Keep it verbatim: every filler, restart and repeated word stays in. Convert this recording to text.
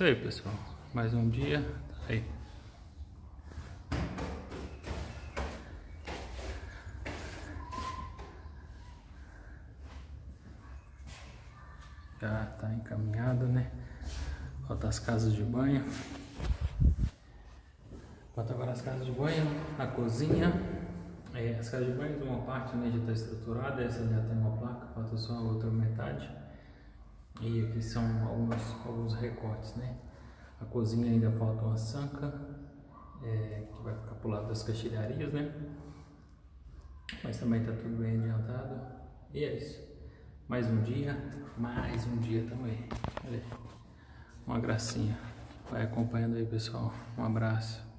isso aí, pessoal. Mais um dia. Tá aí. Já tá encaminhado, né? Falta as casas de banho. Falta agora as casas de banho, a cozinha. É, as casas de banho tem uma parte, né, já está estruturada, essa já tem uma placa, falta só a outra metade. E aqui são alguns, alguns recortes, né? A cozinha ainda falta uma sanca, é, que vai ficar pro lado das caixilharias, né? Mas também está tudo bem adiantado. E é isso. Mais um dia, mais um dia também. Olha aí. Uma gracinha. Vai acompanhando aí, pessoal. Um abraço.